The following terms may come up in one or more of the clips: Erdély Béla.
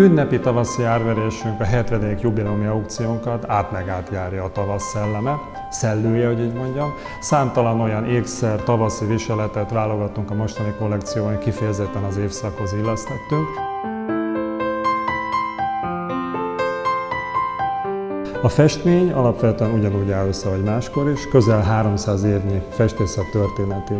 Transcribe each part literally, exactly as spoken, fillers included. Ünnepi tavaszi árverésünkbe hetvedik jubileumi aukciónkat átmegát járja a tavasz szelleme, szellője, hogy így mondjam. Számtalan olyan ékszer, tavaszi viseletet válogattunk a mostani kollekcióban, kifejezetten az évszakhoz illesztettünk. A festmény alapvetően ugyanúgy áll össze, ahogy máskor is, közel háromszáz évnyi festészet történeti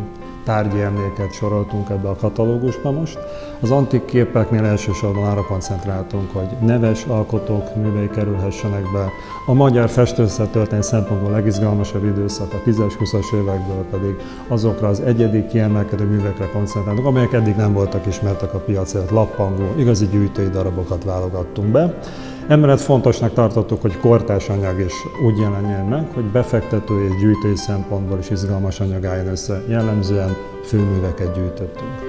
tárgyi emléket soroltunk ebbe a katalógusba most. Az antik képeknél elsősorban arra koncentráltunk, hogy neves alkotók művei kerülhessenek be. A magyar festőszet történet szempontból legizgalmasabb időszak a tízes, húszas évekből pedig azokra az egyedi kiemelkedő művekre koncentráltunk, amelyek eddig nem voltak ismertek a piacon, lappangó, igazi gyűjtői darabokat válogattunk be. Emellett fontosnak tartottuk, hogy kortárs anyag is úgy jelenjen meg, hogy befektető és gyűjtői szempontból is izgalmas anyag álljon össze. Jellemzően főműveket gyűjtöttünk.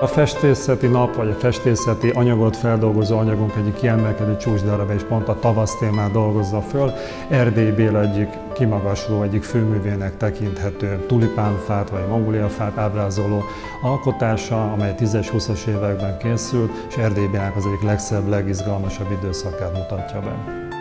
A festészeti nap, vagy a festészeti anyagot feldolgozó anyagunk egyik kiemelkedő csúcsdarabja és pont a tavasz témát dolgozza föl. Erdély Béla egyik kimagasló, egyik főművének tekinthető tulipánfát vagy mongóliafát ábrázoló alkotása, amely tízes, húszas években készült, és Erdély Bélának az egyik legszebb, legizgalmasabb időszakát mutatja be.